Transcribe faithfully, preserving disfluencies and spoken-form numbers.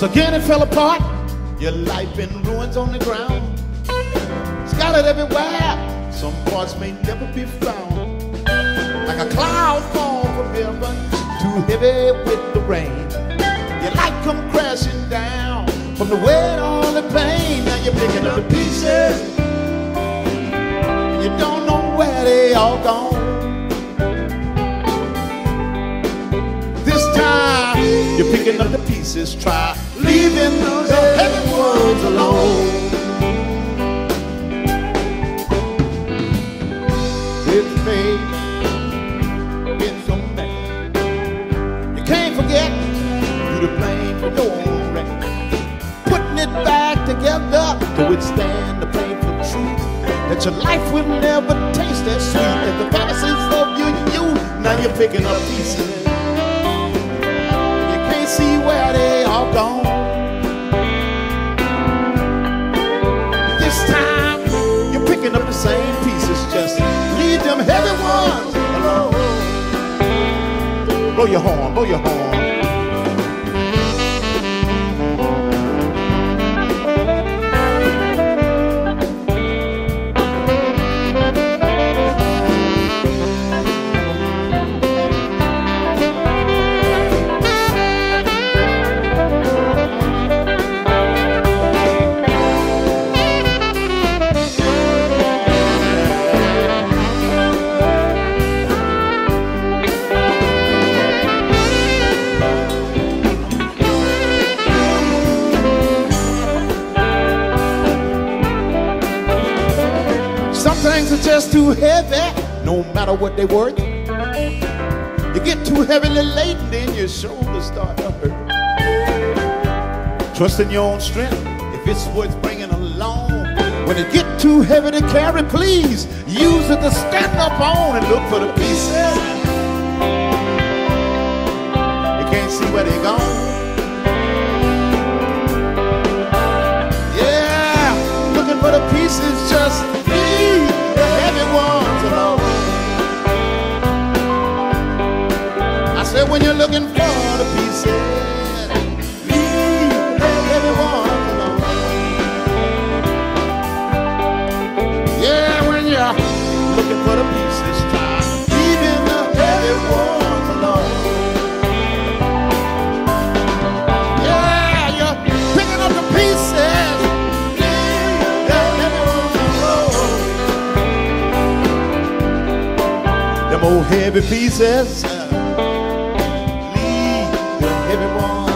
Once again it fell apart. Your life in ruins on the ground, scattered everywhere. Some parts may never be found. Like a cloud fall from heaven, too heavy with the rain. Your life come crashing down from the weight on the pain. Now you're picking up the pieces, you don't know where they all gone. This time you're picking up the pieces. Try leaving those heavy ones alone. It's made, it's so mad. You can't forget, you're to blame for your own wreck. Putting it back together to withstand the painful truth that your life will never taste as sweet as the fantasies of you and you. Now you're picking up pieces, you can't see where they all gone. This time you're picking up the same pieces. Just leave them heavy ones alone. Blow your horn, blow your horn. Things are just too heavy, no matter what they worth. You get too heavily laden, then your shoulders start to hurt. Trust in your own strength, if it's worth bringing along. When it get too heavy to carry, please use it to stand up on and look for the pieces. You can't see where they gone. Yeah, looking for the pieces, just when you're looking for the pieces, leave everyone alone. Yeah, when you're looking for the pieces, try leaving the heavy ones alone. Yeah, you're picking up the pieces, leave the heavy ones alone. Them old heavy pieces. Everyone